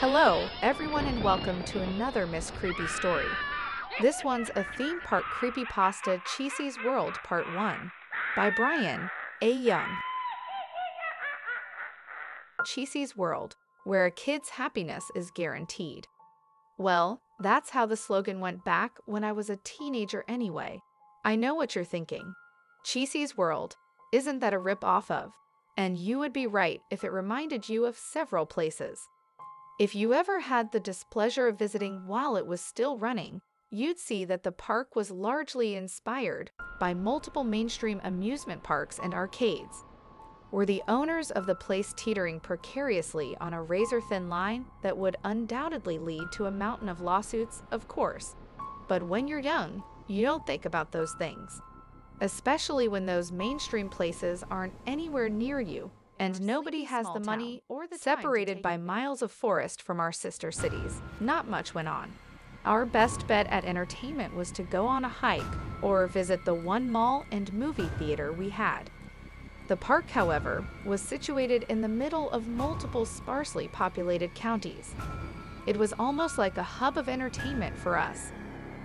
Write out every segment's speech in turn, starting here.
Hello, everyone, and welcome to another Miss. Creepy story. This one's a theme park creepypasta, Cheesy's World Part 1, by Brian A. Young. Cheesy's World, where a kid's happiness is guaranteed. Well, that's how the slogan went back when I was a teenager anyway. I know what you're thinking. Cheesy's World, isn't that a rip-off of? And you would be right if it reminded you of several places. If you ever had the displeasure of visiting while it was still running, you'd see that the park was largely inspired by multiple mainstream amusement parks and arcades. Were the owners of the place teetering precariously on a razor-thin line that would undoubtedly lead to a mountain of lawsuits? Of course. But when you're young, you don't think about those things. Especially when those mainstream places aren't anywhere near you, and nobody has the money or the time. Separated by miles of forest from our sister cities, not much went on. Our best bet at entertainment was to go on a hike or visit the one mall and movie theater we had. The park, however, was situated in the middle of multiple sparsely populated counties. It was almost like a hub of entertainment for us,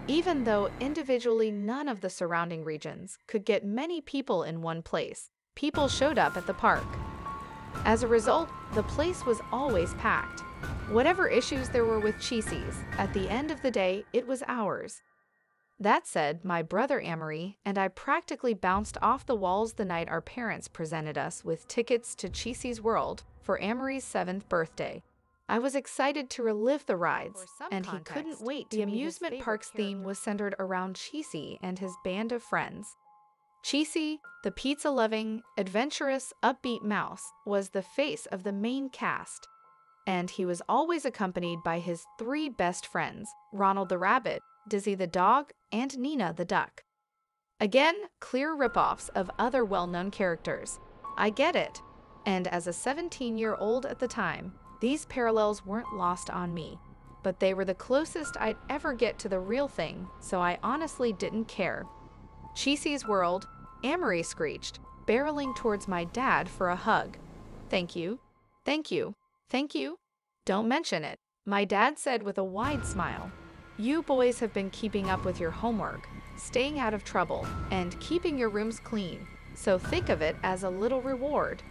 even though individually none of the surrounding regions could get many people in one place. People showed up at the park. As a result, the place was always packed. Whatever issues there were with Cheesy's, at the end of the day, it was ours. That said, my brother Amory and I practically bounced off the walls the night our parents presented us with tickets to Cheesy's World for Amory's 7th birthday. I was excited to relive the rides, and he couldn't wait. The amusement park's theme was centered around Cheesy and his band of friends. Cheesy, the pizza-loving, adventurous, upbeat mouse, was the face of the main cast, and he was always accompanied by his three best friends, Ronald the Rabbit, Dizzy the Dog, and Nina the Duck. Again, clear ripoffs of other well-known characters. I get it. And as a 17-year-old at the time, these parallels weren't lost on me, but they were the closest I'd ever get to the real thing, so I honestly didn't care. Cheesy's World, Amory screeched, barreling towards my dad for a hug. Thank you. Thank you. Thank you. Don't mention it, my dad said with a wide smile. You boys have been keeping up with your homework, staying out of trouble, and keeping your rooms clean, so think of it as a little reward.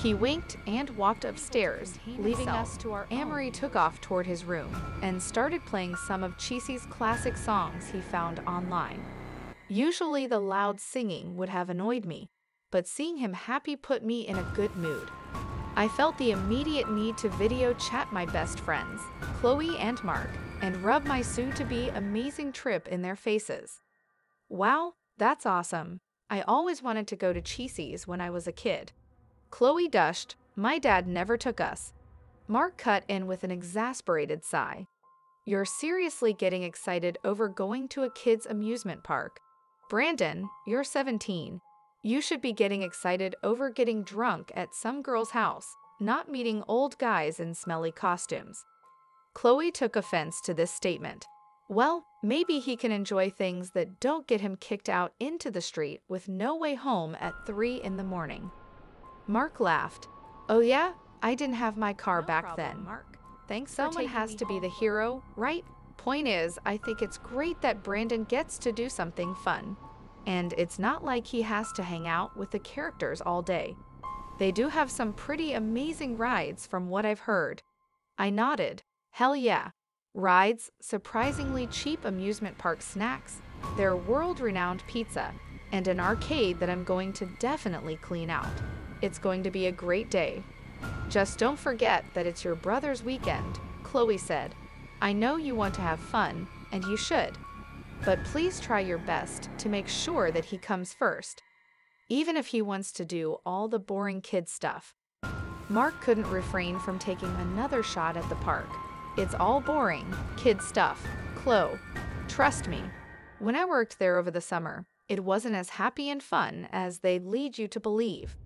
He winked and walked upstairs, leaving us to our own. Amory took off toward his room and started playing some of Cheesy's classic songs he found online. Usually the loud singing would have annoyed me, but seeing him happy put me in a good mood. I felt the immediate need to video chat my best friends, Chloe and Mark, and rub my soon-to-be amazing trip in their faces. Wow, that's awesome. I always wanted to go to Cheesy's when I was a kid. Chloe gushed, my dad never took us. Mark cut in with an exasperated sigh. You're seriously getting excited over going to a kid's amusement park. Brandon, you're 17. You should be getting excited over getting drunk at some girl's house, not meeting old guys in smelly costumes. Chloe took offense to this statement. Well, maybe he can enjoy things that don't get him kicked out into the street with no way home at 3 in the morning. Mark laughed. Oh yeah, I didn't have my car back then. Mark, thanks. Someone has to be the hero, right? Point is, I think it's great that Brandon gets to do something fun. And it's not like he has to hang out with the characters all day. They do have some pretty amazing rides from what I've heard. I nodded. Hell yeah. Rides, surprisingly cheap amusement park snacks, their world-renowned pizza, and an arcade that I'm going to definitely clean out. It's going to be a great day. Just don't forget that it's your brother's weekend, Chloe said. I know you want to have fun, and you should. But please try your best to make sure that he comes first, even if he wants to do all the boring kid stuff. Mark couldn't refrain from taking another shot at the park. It's all boring, kid stuff, Chloe. Trust me. When I worked there over the summer, it wasn't as happy and fun as they lead you to believe.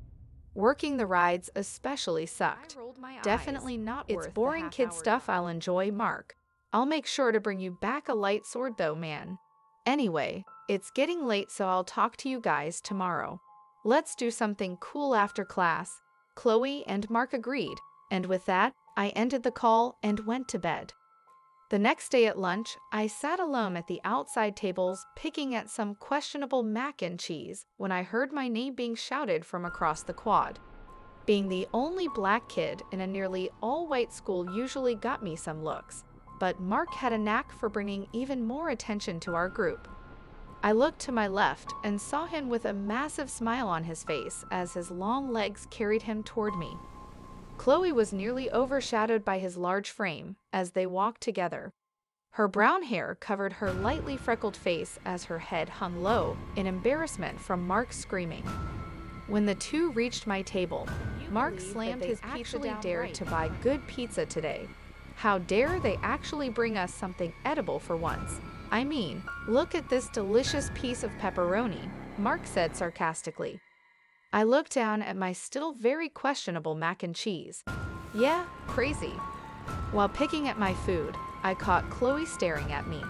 Working the rides especially sucked. Definitely not worth it. It's boring kid stuff I'll enjoy, Mark. I'll make sure to bring you back a light sword though, man. Anyway, it's getting late, so I'll talk to you guys tomorrow. Let's do something cool after class. Chloe and Mark agreed, and with that, I ended the call and went to bed. The next day at lunch, I sat alone at the outside tables picking at some questionable mac and cheese when I heard my name being shouted from across the quad. Being the only black kid in a nearly all-white school usually got me some looks, but Mark had a knack for bringing even more attention to our group. I looked to my left and saw him with a massive smile on his face as his long legs carried him toward me. Chloe was nearly overshadowed by his large frame as they walked together. Her brown hair covered her lightly freckled face as her head hung low in embarrassment from Mark's screaming. When the two reached my table, Mark slammed his actually dared to buy good pizza today. How dare they actually bring us something edible for once? I mean, look at this delicious piece of pepperoni, Mark said sarcastically. I looked down at my still very questionable mac and cheese. Yeah, crazy. While picking at my food, I caught Chloe staring at me.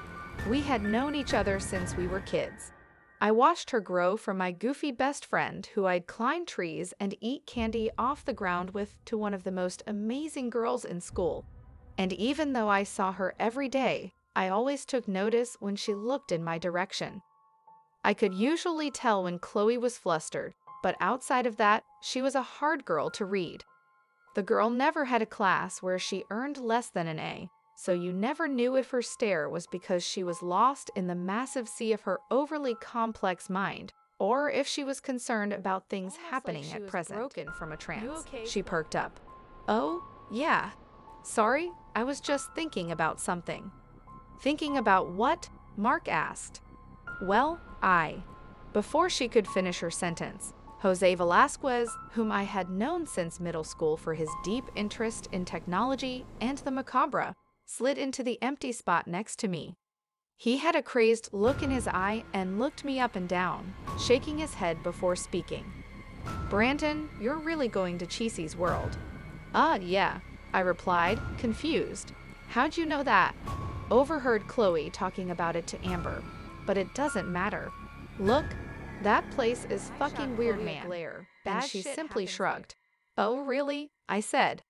We had known each other since we were kids. I watched her grow from my goofy best friend who I'd climb trees and eat candy off the ground with to one of the most amazing girls in school. And even though I saw her every day, I always took notice when she looked in my direction. I could usually tell when Chloe was flustered, but outside of that, she was a hard girl to read. The girl never had a class where she earned less than an A, so you never knew if her stare was because she was lost in the massive sea of her overly complex mind, or if she was concerned about things happening at present. Broken from a trance, she perked up. Oh, yeah. Sorry, I was just thinking about something. Thinking about what? Mark asked. Well, I. Before she could finish her sentence, Jose Velasquez, whom I had known since middle school for his deep interest in technology and the macabre, slid into the empty spot next to me. He had a crazed look in his eye and looked me up and down, shaking his head before speaking. Brandon, you're really going to Cheesy's World? Yeah, I replied, confused. How'd you know that? Overheard Chloe talking about it to Amber, but it doesn't matter. Look, that place is fucking weird, man. And she simply shrugged. Oh, really? I said.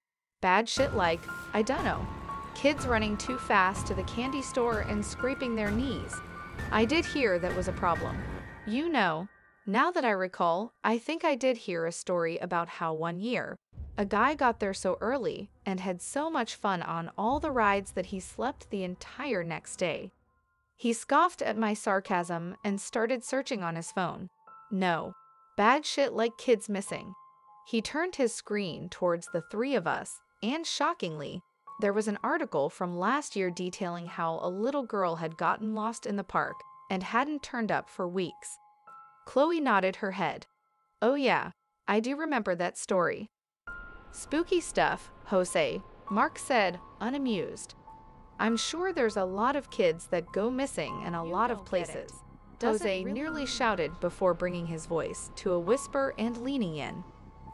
Bad shit like, I dunno. Kids running too fast to the candy store and scraping their knees. I did hear that was a problem. You know, now that I recall, I think I did hear a story about how one year, a guy got there so early and had so much fun on all the rides that he slept the entire next day. He scoffed at my sarcasm and started searching on his phone. No, bad shit like kids missing. He turned his screen towards the three of us, and shockingly, there was an article from last year detailing how a little girl had gotten lost in the park and hadn't turned up for weeks. Chloe nodded her head. Oh yeah, I do remember that story. Spooky stuff, Jose, Mark said, unamused. I'm sure there's a lot of kids that go missing in a lot of places. Jose nearly shouted before bringing his voice to a whisper and leaning in.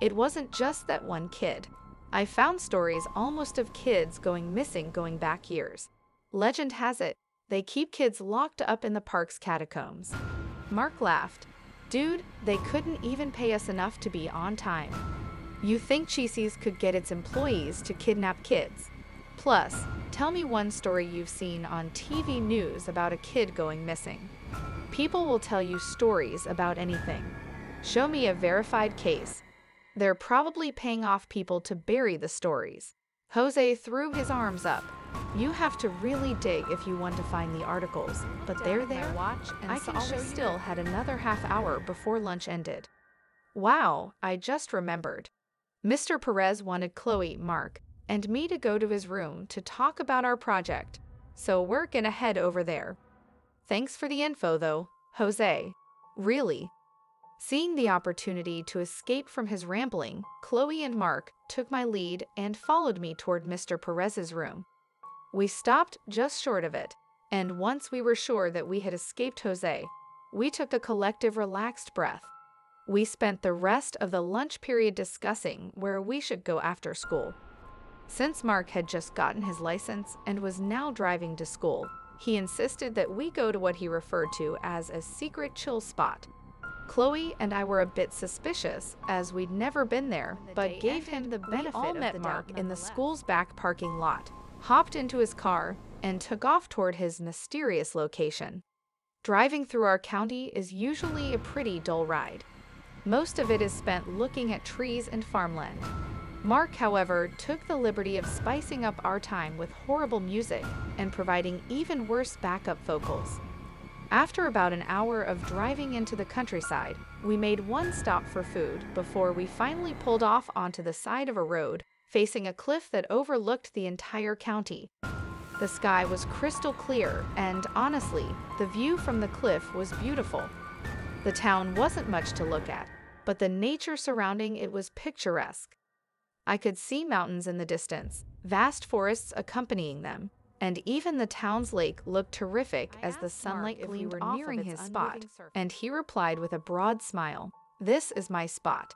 It wasn't just that one kid. I found stories almost of kids going missing going back years. Legend has it, they keep kids locked up in the park's catacombs. Mark laughed. Dude, they couldn't even pay us enough to be on time. You think Cheesy's could get its employees to kidnap kids? Plus, tell me one story you've seen on TV news about a kid going missing. People will tell you stories about anything. Show me a verified case. They're probably paying off people to bury the stories. Jose threw his arms up. You have to really dig if you want to find the articles, but they're there. I still had another half hour before lunch ended. Wow, I just remembered. Mr. Perez wanted Chloe, Mark, and me to go to his room to talk about our project, so we're gonna head over there. Thanks for the info though, Jose. Really. Seeing the opportunity to escape from his rambling, Chloe and Mark took my lead and followed me toward Mr. Perez's room. We stopped just short of it, and once we were sure that we had escaped Jose, we took a collective relaxed breath. We spent the rest of the lunch period discussing where we should go after school. Since Mark had just gotten his license and was now driving to school, he insisted that we go to what he referred to as a secret chill spot. Chloe and I were a bit suspicious, as we'd never been there, but gave him the benefit of the doubt. We all met Mark in the school's back parking lot, hopped into his car, and took off toward his mysterious location. Driving through our county is usually a pretty dull ride. Most of it is spent looking at trees and farmland. Mark, however, took the liberty of spicing up our time with horrible music and providing even worse backup vocals. After about an hour of driving into the countryside, we made one stop for food before we finally pulled off onto the side of a road, facing a cliff that overlooked the entire county. The sky was crystal clear, and honestly, the view from the cliff was beautiful. The town wasn't much to look at, but the nature surrounding it was picturesque. I could see mountains in the distance, vast forests accompanying them, and even the town's lake looked terrific as the sunlight gleamed off of his spot, and he replied with a broad smile, "This is my spot."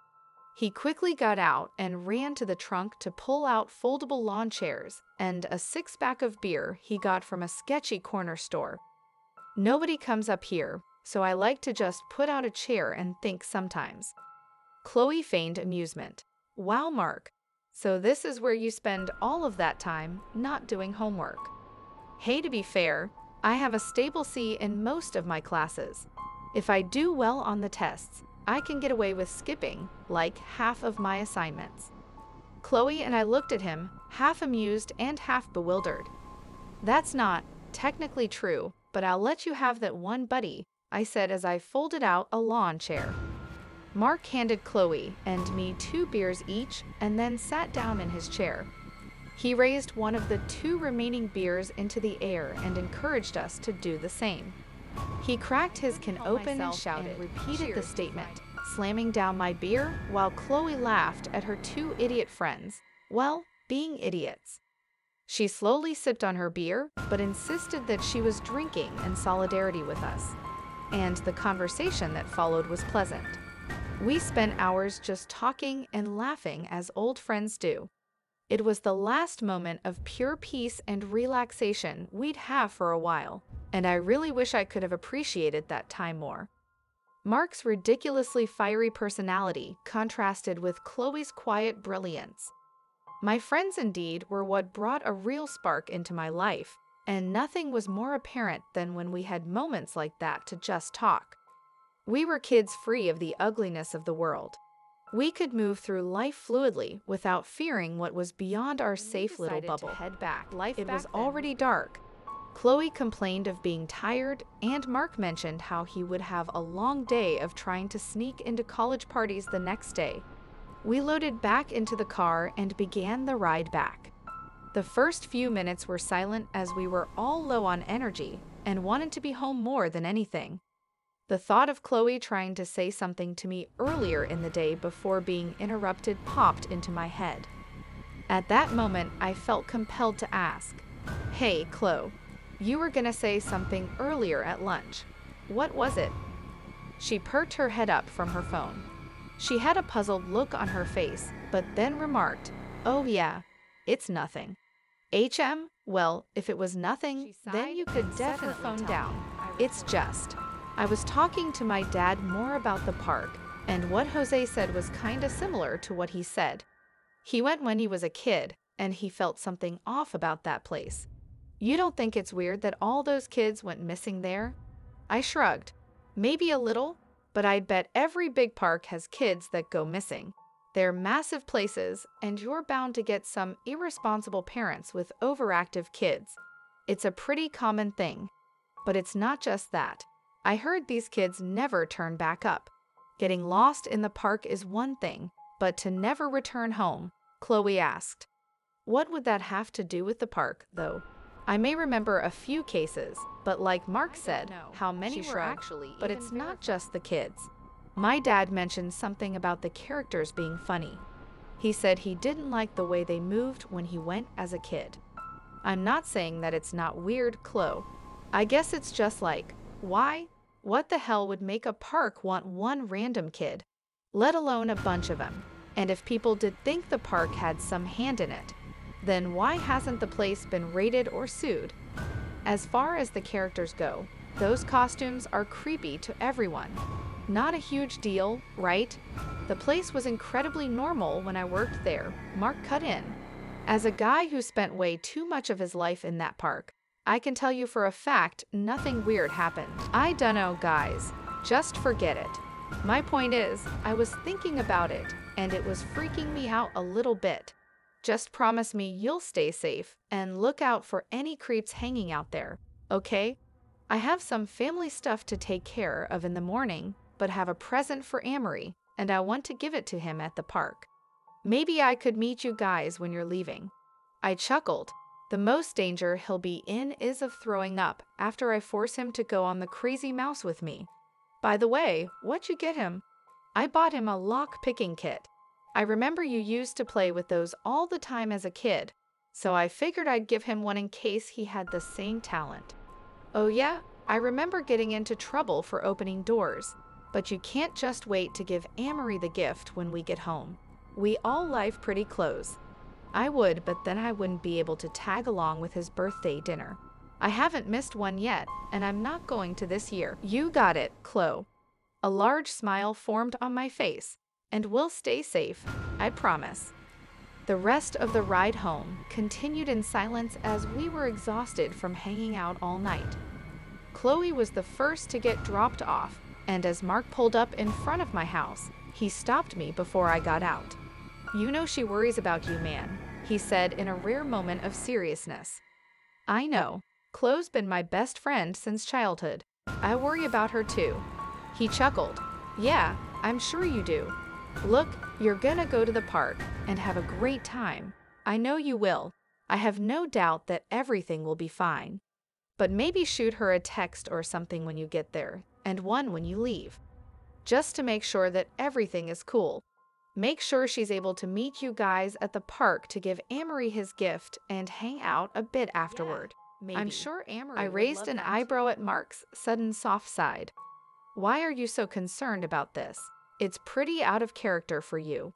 He quickly got out and ran to the trunk to pull out foldable lawn chairs and a six-pack of beer he got from a sketchy corner store. Nobody comes up here, so I like to just put out a chair and think sometimes. Chloe feigned amusement. "Wow, Mark. So this is where you spend all of that time not doing homework." Hey, to be fair, I have a stable C in most of my classes. If I do well on the tests, I can get away with skipping, like, half of my assignments. Chloe and I looked at him, half amused and half bewildered. "That's not technically true, but I'll let you have that one, buddy," I said as I folded out a lawn chair. Mark handed Chloe and me 2 beers each and then sat down in his chair. He raised one of the 2 remaining beers into the air and encouraged us to do the same. He cracked his can open and shouted, repeated the statement, slamming down my beer while Chloe laughed at her 2 idiot friends, well, being idiots. She slowly sipped on her beer, but insisted that she was drinking in solidarity with us. And the conversation that followed was pleasant. We spent hours just talking and laughing as old friends do. It was the last moment of pure peace and relaxation we'd have for a while, and I really wish I could have appreciated that time more. Mark's ridiculously fiery personality contrasted with Chloe's quiet brilliance. My friends indeed were what brought a real spark into my life, and nothing was more apparent than when we had moments like that to just talk. We were kids free of the ugliness of the world. We could move through life fluidly without fearing what was beyond our safe little bubble. It was already dark. Chloe complained of being tired, and Mark mentioned how he would have a long day of trying to sneak into college parties the next day. We loaded back into the car and began the ride back. The first few minutes were silent as we were all low on energy and wanted to be home more than anything. The thought of Chloe trying to say something to me earlier in the day before being interrupted popped into my head. At that moment, I felt compelled to ask, "Hey, Chloe, you were gonna say something earlier at lunch. What was it?" She perked her head up from her phone. She had a puzzled look on her face, but then remarked, "Oh yeah, it's nothing." HM, well, if it was nothing, then you could definitely set her phone down. "It's just, I was talking to my dad more about the park, and what Jose said was kinda similar to what he said. He went when he was a kid, and he felt something off about that place. You don't think it's weird that all those kids went missing there?" I shrugged. "Maybe a little, but I bet every big park has kids that go missing. They're massive places, and you're bound to get some irresponsible parents with overactive kids. It's a pretty common thing. But it's not just that. I heard these kids never turn back up. Getting lost in the park is one thing, but to never return home," Chloe asked. "What would that have to do with the park, though? I may remember a few cases, but like Mark said, how many were actually, but it's not just the kids. My dad mentioned something about the characters being funny. He said he didn't like the way they moved when he went as a kid. I'm not saying that it's not weird, Chloe. I guess it's just like, why? What the hell would make a park want one random kid, let alone a bunch of them? And if people did think the park had some hand in it, then why hasn't the place been raided or sued? As far as the characters go, those costumes are creepy to everyone. Not a huge deal, right? The place was incredibly normal when I worked there, Mark cut in. As a guy who spent way too much of his life in that park, I can tell you for a fact nothing weird happened. I dunno, guys. Just forget it. My point is, I was thinking about it, and it was freaking me out a little bit. Just promise me you'll stay safe and look out for any creeps hanging out there, okay? I have some family stuff to take care of in the morning, but have a present for Amory, and I want to give it to him at the park. Maybe I could meet you guys when you're leaving. I chuckled. The most danger he'll be in is of throwing up after I force him to go on the crazy mouse with me. By the way, what'd you get him? I bought him a lock-picking kit. I remember you used to play with those all the time as a kid, so I figured I'd give him one in case he had the same talent. Oh yeah, I remember getting into trouble for opening doors, but you can't just wait to give Amory the gift when we get home. We all live pretty close. I would, but then I wouldn't be able to tag along with his birthday dinner. I haven't missed one yet, and I'm not going to this year. You got it, Chloe. A large smile formed on my face. And we'll stay safe, I promise. The rest of the ride home continued in silence as we were exhausted from hanging out all night. Chloe was the first to get dropped off, and as Mark pulled up in front of my house, he stopped me before I got out. You know she worries about you, man, he said in a rare moment of seriousness. I know. Chloe's been my best friend since childhood. I worry about her too. He chuckled. Yeah, I'm sure you do. Look, you're gonna go to the park and have a great time. I know you will. I have no doubt that everything will be fine. But maybe shoot her a text or something when you get there, and one when you leave. Just to make sure that everything is cool. Make sure she's able to meet you guys at the park to give Amory his gift and hang out a bit afterward. Yeah, maybe. I'm sure Amory. I raised an eyebrow at Mark's sudden soft side. Why are you so concerned about this? It's pretty out of character for you.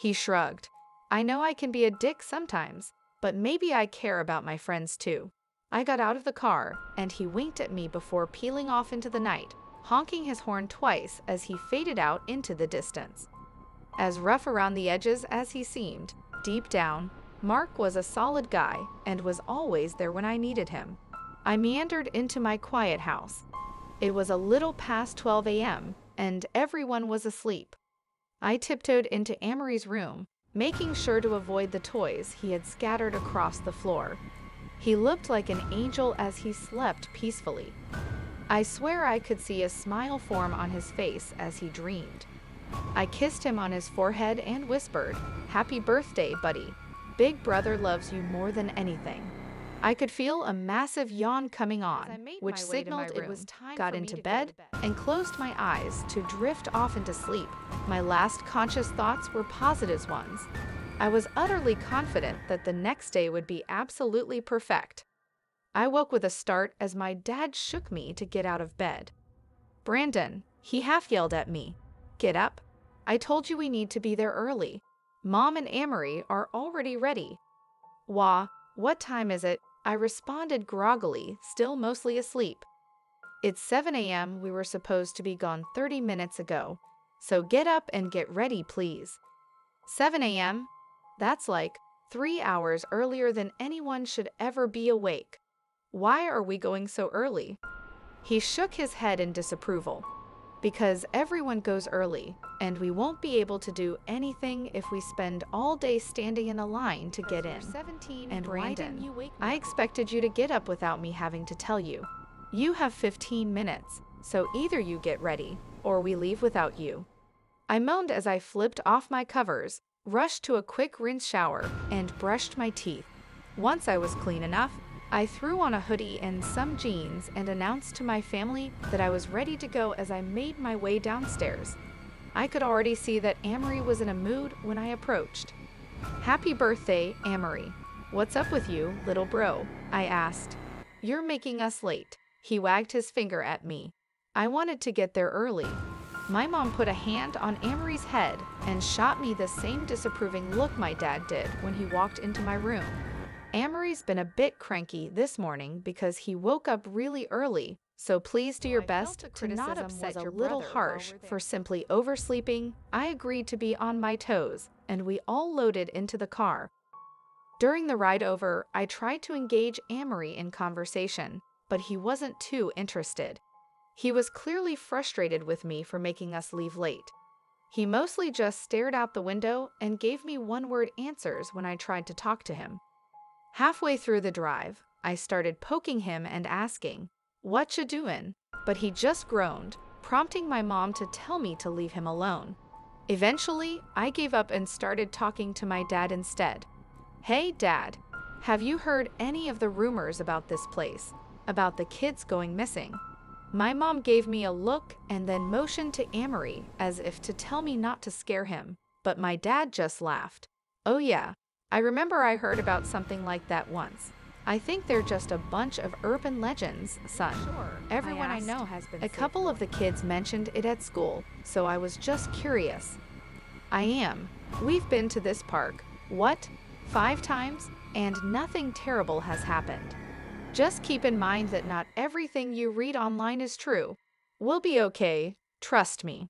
He shrugged. I know I can be a dick sometimes, but maybe I care about my friends too. I got out of the car, and he winked at me before peeling off into the night, honking his horn twice as he faded out into the distance. As rough around the edges as he seemed, deep down, Mark was a solid guy and was always there when I needed him. I meandered into my quiet house. It was a little past 12 a.m., and everyone was asleep. I tiptoed into Amory's room, making sure to avoid the toys he had scattered across the floor. He looked like an angel as he slept peacefully. I swear I could see a smile form on his face as he dreamed. I kissed him on his forehead and whispered, "Happy birthday, buddy. Big brother loves you more than anything." I could feel a massive yawn coming on, which signaled it was time. Got into bed and closed my eyes to drift off into sleep. My last conscious thoughts were positive ones. I was utterly confident that the next day would be absolutely perfect. I woke with a start as my dad shook me to get out of bed. "Brandon," he half yelled at me. "Get up. I told you we need to be there early. Mom and Amory are already ready." "Wah, what time is it?" I responded groggily, still mostly asleep. "It's 7 a.m. We were supposed to be gone 30 minutes ago. So get up and get ready, please." 7 a.m.? That's like 3 hours earlier than anyone should ever be awake. Why are we going so early?" He shook his head in disapproval. "Because everyone goes early, and we won't be able to do anything if we spend all day standing in a line to get in." "And Brandon, I expected you to get up without me having to tell you. You have 15 minutes, so either you get ready, or we leave without you." I moaned as I flipped off my covers, rushed to a quick rinse shower, and brushed my teeth. Once I was clean enough, I threw on a hoodie and some jeans and announced to my family that I was ready to go as I made my way downstairs. I could already see that Amory was in a mood when I approached. "Happy birthday, Amory. What's up with you, little bro?" I asked. "You're making us late." He wagged his finger at me. I wanted to get there early. My mom put a hand on Amory's head and shot me the same disapproving look my dad did when he walked into my room. Amory's been a bit cranky this morning because he woke up really early, so please do your best to not upset your little harsh for simply oversleeping. I agreed to be on my toes, and we all loaded into the car. During the ride over, I tried to engage Amory in conversation, but he wasn't too interested. He was clearly frustrated with me for making us leave late. He mostly just stared out the window and gave me one-word answers when I tried to talk to him. Halfway through the drive, I started poking him and asking, "What you doin'?" But he just groaned, prompting my mom to tell me to leave him alone. Eventually, I gave up and started talking to my dad instead. "Hey, Dad, have you heard any of the rumors about this place, about the kids going missing?" My mom gave me a look and then motioned to Amory as if to tell me not to scare him, but my dad just laughed. "Oh yeah, I remember I heard about something like that once. I think they're just a bunch of urban legends, son. Everyone I know has been." A couple of the kids mentioned it at school, so I was just curious. We've been to this park, what, 5 times, and nothing terrible has happened. Just keep in mind that not everything you read online is true. We'll be okay, trust me."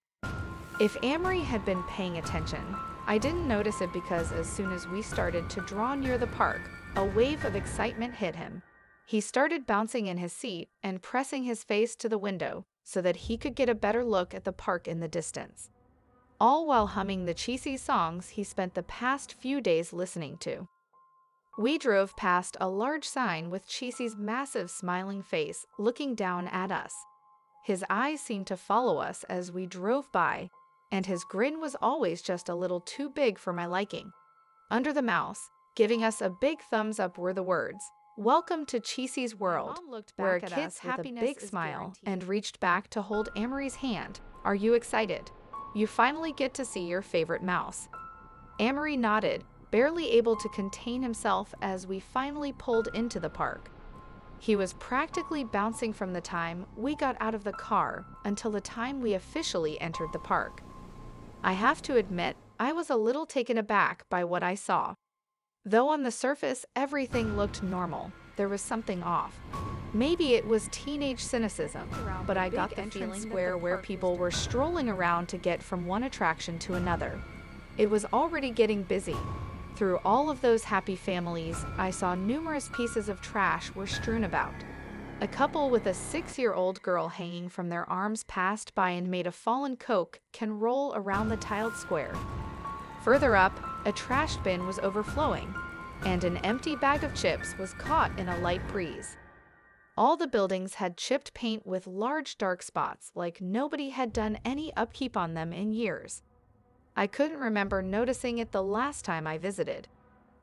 If Amory had been paying attention, I didn't notice it because as soon as we started to draw near the park, a wave of excitement hit him. He started bouncing in his seat and pressing his face to the window so that he could get a better look at the park in the distance, all while humming the cheesy songs he spent the past few days listening to. We drove past a large sign with Cheesy's massive smiling face looking down at us. His eyes seemed to follow us as we drove by, and his grin was always just a little too big for my liking. Under the mouse, giving us a big thumbs up were the words, "Welcome to Cheesy's World," where a kid's happiness with a big smile and reached back to hold Amory's hand. "Are you excited? You finally get to see your favorite mouse." Amory nodded, barely able to contain himself as we finally pulled into the park. He was practically bouncing from the time we got out of the car until the time we officially entered the park. I have to admit, I was a little taken aback by what I saw. Though on the surface everything looked normal, there was something off. Maybe it was teenage cynicism, but I got the feeling where people were strolling around to get from one attraction to another. It was already getting busy. Through all of those happy families, I saw numerous pieces of trash were strewn about. A couple with a 6-year-old girl hanging from their arms passed by and made a fallen Coke can roll around the tiled square. Further up, a trash bin was overflowing, and an empty bag of chips was caught in a light breeze. All the buildings had chipped paint with large dark spots like nobody had done any upkeep on them in years. I couldn't remember noticing it the last time I visited.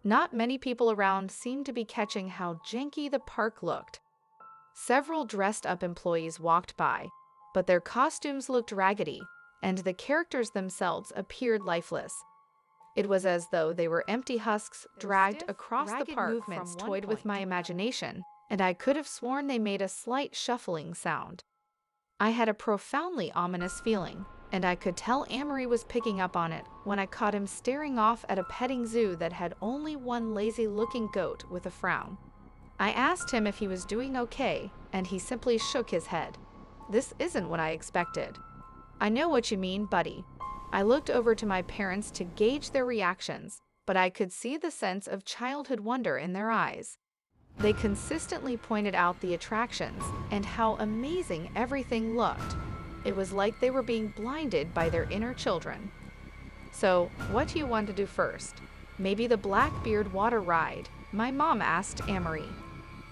Not many people around seemed to be catching how janky the park looked. Several dressed-up employees walked by, but their costumes looked raggedy, and the characters themselves appeared lifeless. It was as though they were empty husks dragged across the park. Movements toyed with my imagination, and I could have sworn they made a slight shuffling sound. I had a profoundly ominous feeling, and I could tell Amory was picking up on it when I caught him staring off at a petting zoo that had only one lazy-looking goat with a frown. I asked him if he was doing okay, and he simply shook his head. "This isn't what I expected." "I know what you mean, buddy." I looked over to my parents to gauge their reactions, but I could see the sense of childhood wonder in their eyes. They consistently pointed out the attractions and how amazing everything looked. It was like they were being blinded by their inner children. "So, what do you want to do first? Maybe the Blackbeard water ride?" my mom asked Amory.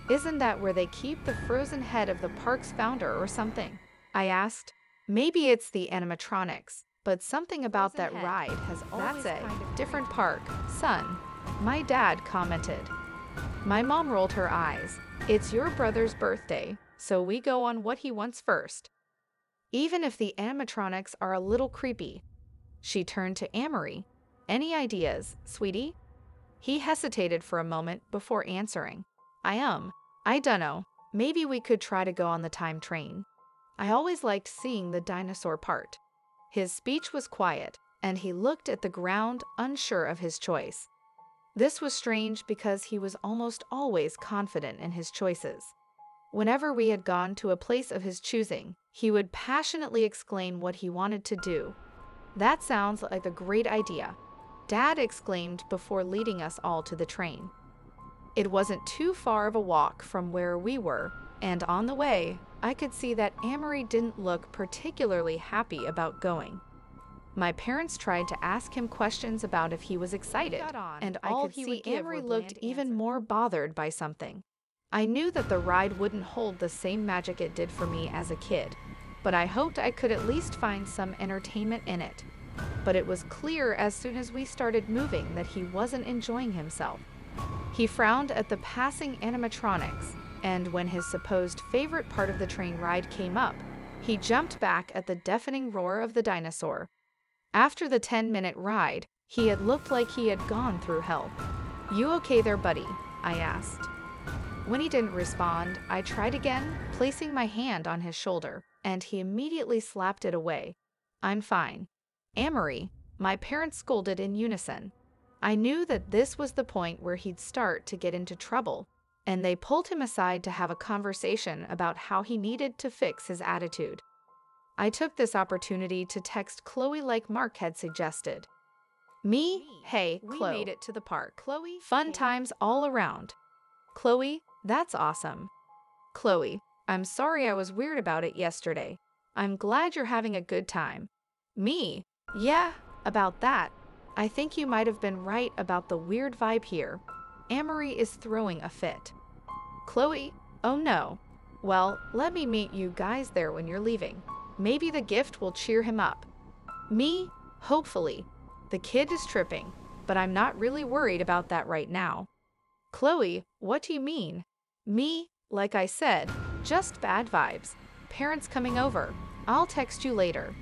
"Isn't that where they keep the frozen head of the park's founder or something?" I asked. "Maybe it's the animatronics, but something about that ride has always a different park, son," my dad commented. My mom rolled her eyes. "It's your brother's birthday, so we go on what he wants first. Even if the animatronics are a little creepy." She turned to Amory. "Any ideas, sweetie?" He hesitated for a moment before answering. I dunno. Maybe we could try to go on the time train. I always liked seeing the dinosaur part." His speech was quiet, and he looked at the ground, unsure of his choice. This was strange because he was almost always confident in his choices. Whenever we had gone to a place of his choosing, he would passionately explain what he wanted to do. "That sounds like a great idea," Dad exclaimed before leading us all to the train. It wasn't too far of a walk from where we were, and on the way, I could see that Amory didn't look particularly happy about going. My parents tried to ask him questions about if he was excited, and I could see Amory looked even more bothered by something. I knew that the ride wouldn't hold the same magic it did for me as a kid, but I hoped I could at least find some entertainment in it. But it was clear as soon as we started moving that he wasn't enjoying himself. He frowned at the passing animatronics, and when his supposed favorite part of the train ride came up, he jumped back at the deafening roar of the dinosaur. After the 10-minute ride, he had looked like he had gone through hell. "You okay there, buddy?" I asked. When he didn't respond, I tried again, placing my hand on his shoulder, and he immediately slapped it away. "I'm fine, Amory," my parents scolded in unison. I knew that this was the point where he'd start to get into trouble, and they pulled him aside to have a conversation about how he needed to fix his attitude. I took this opportunity to text Chloe like Mark had suggested. Hey, Chloe. We made it to the park. Chloe, fun times all around. Chloe, that's awesome. Chloe, I'm sorry I was weird about it yesterday. I'm glad you're having a good time. Me, yeah, about that. I think you might have been right about the weird vibe here. Amory is throwing a fit. Chloe, oh no. Well, let me meet you guys there when you're leaving. Maybe the gift will cheer him up. Me? Hopefully. The kid is tripping, but I'm not really worried about that right now. Chloe, what do you mean? Me? Like I said, just bad vibes. Parents coming over. I'll text you later.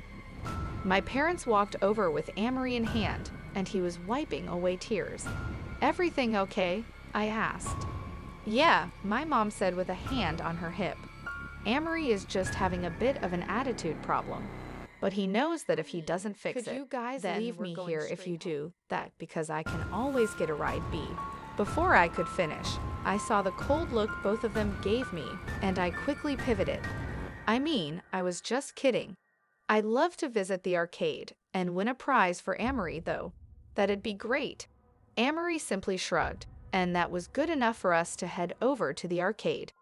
My parents walked over with Amory in hand, and he was wiping away tears. "Everything okay?" I asked. "Yeah," my mom said with a hand on her hip. Amory is just having a bit of an attitude problem, but he knows that if he doesn't fix it, then leave me here if you do that, because I can always get a ride B. Before I could finish, I saw the cold look both of them gave me, and I quickly pivoted. I mean, I was just kidding. I'd love to visit the arcade and win a prize for Amory, though. That'd be great. Amory simply shrugged, and that was good enough for us to head over to the arcade.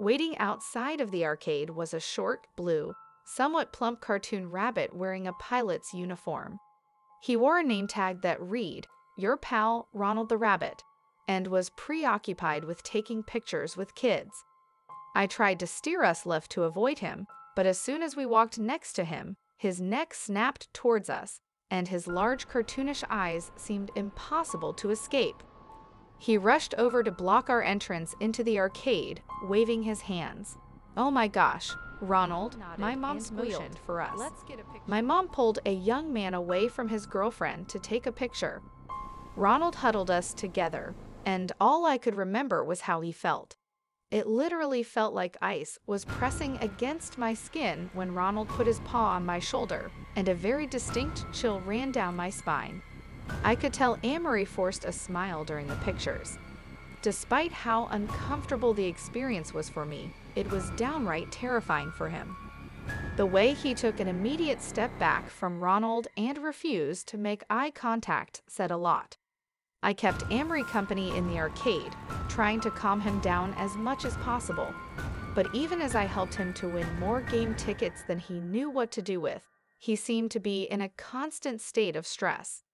Waiting outside of the arcade was a short, blue, somewhat plump cartoon rabbit wearing a pilot's uniform. He wore a name tag that read, "Your pal, Ronald the Rabbit," and was preoccupied with taking pictures with kids. I tried to steer us left to avoid him, but as soon as we walked next to him, his neck snapped towards us, and his large cartoonish eyes seemed impossible to escape. He rushed over to block our entrance into the arcade, waving his hands. "Oh my gosh, Ronald," my mom squealed for us. My mom pulled a young man away from his girlfriend to take a picture. Ronald huddled us together, and all I could remember was how he felt. It literally felt like ice was pressing against my skin when Ronald put his paw on my shoulder, and a very distinct chill ran down my spine. I could tell Amory forced a smile during the pictures. Despite how uncomfortable the experience was for me, it was downright terrifying for him. The way he took an immediate step back from Ronald and refused to make eye contact said a lot. I kept Amory company in the arcade, trying to calm him down as much as possible. But even as I helped him to win more game tickets than he knew what to do with, he seemed to be in a constant state of stress.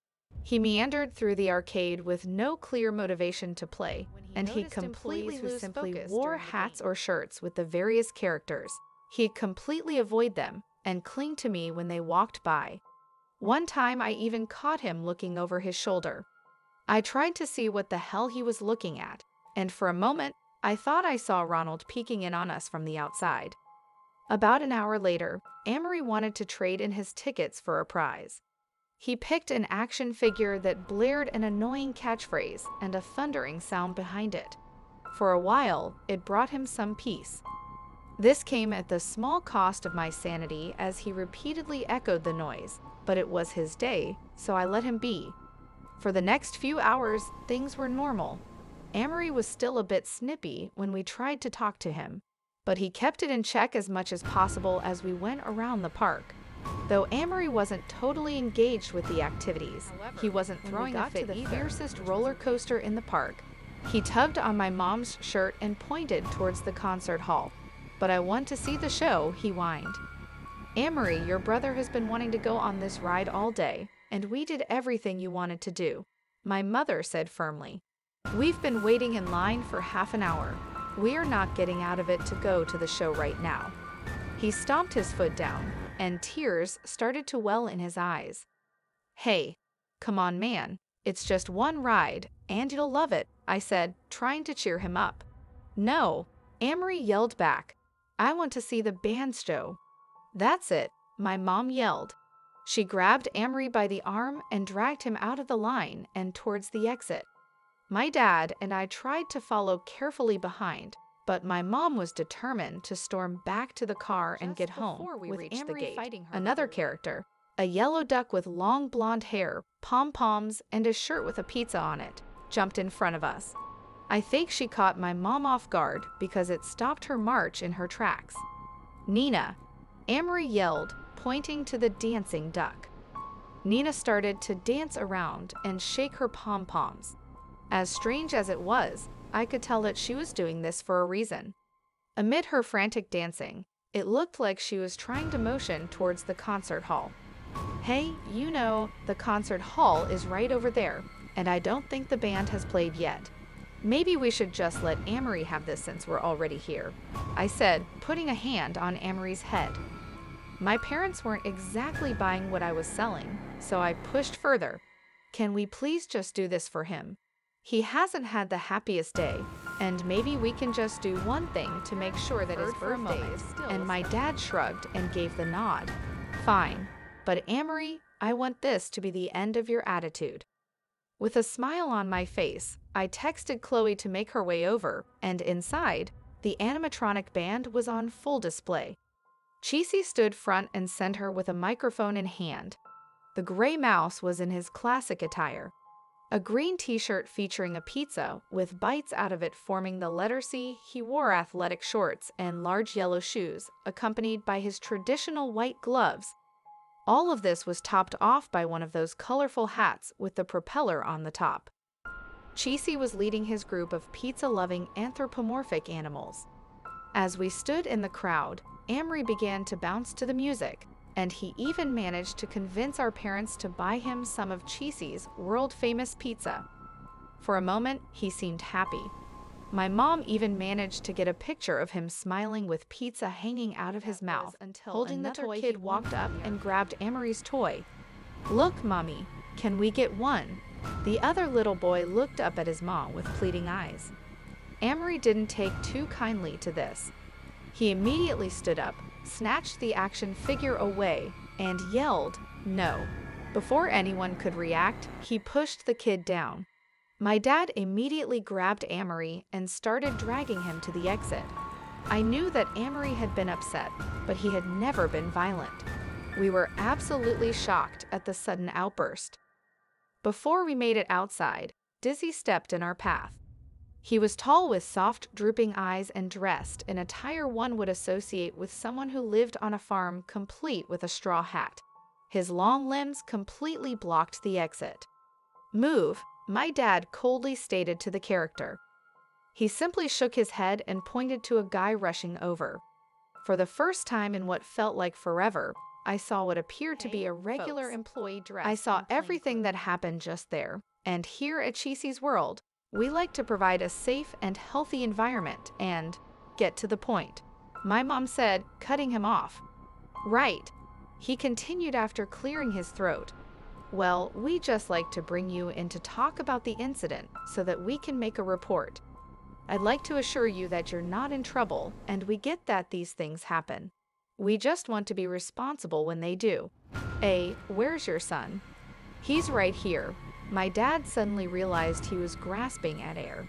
He meandered through the arcade with no clear motivation to play, and he completely who simply wore hats or shirts with the various characters. He'd completely avoid them and cling to me when they walked by. One time I even caught him looking over his shoulder. I tried to see what the hell he was looking at, and for a moment, I thought I saw Ronald peeking in on us from the outside. About an hour later, Amory wanted to trade in his tickets for a prize. He picked an action figure that blared an annoying catchphrase and a thundering sound behind it. For a while, it brought him some peace. This came at the small cost of my sanity as he repeatedly echoed the noise, but it was his day, so I let him be. For the next few hours, things were normal. Amory was still a bit snippy when we tried to talk to him, but he kept it in check as much as possible as we went around the park. Though Amory wasn't totally engaged with the activities, he wasn't throwing a fit either. When we got to the fiercest roller coaster in the park, he tugged on my mom's shirt and pointed towards the concert hall. "But I want to see the show," he whined. "Amory, your brother has been wanting to go on this ride all day, and we did everything you wanted to do," my mother said firmly. "We've been waiting in line for half an hour. We're not getting out of it to go to the show right now." He stomped his foot down, and tears started to well in his eyes. "Hey, come on, man. It's just one ride, and you'll love it," I said, trying to cheer him up. "No," Amory yelled back. "I want to see the band show." "That's it," my mom yelled. She grabbed Amory by the arm and dragged him out of the line and towards the exit. My dad and I tried to follow carefully behind, but my mom was determined to storm back to the car and get home with Amory fighting her. Another character, a yellow duck with long blonde hair, pom-poms, and a shirt with a pizza on it, jumped in front of us. I think she caught my mom off guard because it stopped her march in her tracks. "Nina," Amory yelled, pointing to the dancing duck. Nina started to dance around and shake her pom-poms. As strange as it was, I could tell that she was doing this for a reason. Amid her frantic dancing, it looked like she was trying to motion towards the concert hall. "Hey, you know, the concert hall is right over there, and I don't think the band has played yet. Maybe we should just let Amory have this since we're already here," I said, putting a hand on Amory's head. My parents weren't exactly buying what I was selling, so I pushed further. "Can we please just do this for him? He hasn't had the happiest day, and maybe we can just do one thing to make sure that his birthday is still..." And my dad shrugged and gave the nod. "Fine, but Amory, I want this to be the end of your attitude." With a smile on my face, I texted Chloe to make her way over, and inside, the animatronic band was on full display. Cheesy stood front and center with a microphone in hand. The gray mouse was in his classic attire. A green t-shirt featuring a pizza with bites out of it forming the letter C. He wore athletic shorts and large yellow shoes, accompanied by his traditional white gloves. All of this was topped off by one of those colorful hats with the propeller on the top. Cheesy was leading his group of pizza-loving anthropomorphic animals. As we stood in the crowd, Amory began to bounce to the music, and he even managed to convince our parents to buy him some of Cheesy's world-famous pizza. For a moment, he seemed happy. My mom even managed to get a picture of him smiling with pizza hanging out of his mouth. Holding the toy, kid walked up and grabbed Amory's toy. "Look, Mommy, can we get one?" The other little boy looked up at his mom with pleading eyes. Amory didn't take too kindly to this. He immediately stood up, snatched the action figure away, and yelled, "No." Before anyone could react, he pushed the kid down. My dad immediately grabbed Amory and started dragging him to the exit. I knew that Amory had been upset, but he had never been violent. We were absolutely shocked at the sudden outburst. Before we made it outside, Dizzy stepped in our path. He was tall with soft, drooping eyes and dressed in attire one would associate with someone who lived on a farm, complete with a straw hat. His long limbs completely blocked the exit. "Move," my dad coldly stated to the character. He simply shook his head and pointed to a guy rushing over. For the first time in what felt like forever, I saw what appeared to be a regular employee dress. I saw everything that happened just there, and here at Cheesy's World, we like to provide a safe and healthy environment and get to the point, my mom said, cutting him off. "Right," he continued after clearing his throat. "Well, we just like to bring you in to talk about the incident so that we can make a report. I'd like to assure you that you're not in trouble, and we get that these things happen. We just want to be responsible when they do. Hey, where's your son?" "He's right here." My dad suddenly realized he was grasping at air,